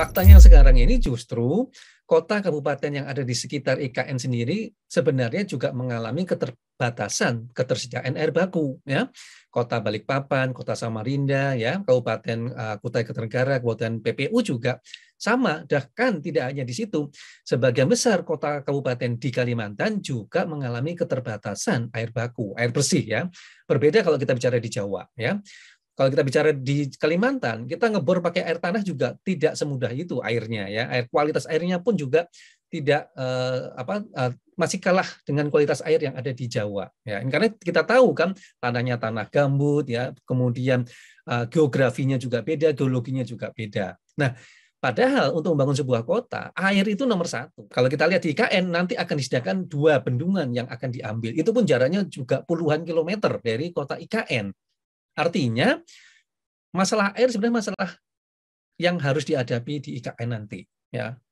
faktanya sekarang ini justru kota kabupaten yang ada di sekitar IKN sendiri sebenarnya juga mengalami keterbatasan ketersediaan air baku, ya. Kota Balikpapan, Kota Samarinda, ya, Kabupaten Kutai Kartanegara, Kabupaten PPU juga sama. Bahkan tidak hanya di situ, sebagian besar kota kabupaten di Kalimantan juga mengalami keterbatasan air baku, air bersih, ya. Berbeda kalau kita bicara di Jawa, ya. Kalau kita bicara di Kalimantan, kita ngebor pakai air tanah juga tidak semudah itu airnya, ya. Kualitas airnya pun juga tidak masih kalah dengan kualitas air yang ada di Jawa, ya. Karena kita tahu kan tanahnya tanah gambut, ya. Kemudian geografinya juga beda, geologinya juga beda. Nah, padahal untuk membangun sebuah kota, air itu nomor satu. Kalau kita lihat di IKN, nanti akan disediakan 2 bendungan yang akan diambil. Itu pun jaraknya juga puluhan kilometer dari kota IKN. Artinya, masalah air sebenarnya masalah yang harus dihadapi di IKN nanti, ya.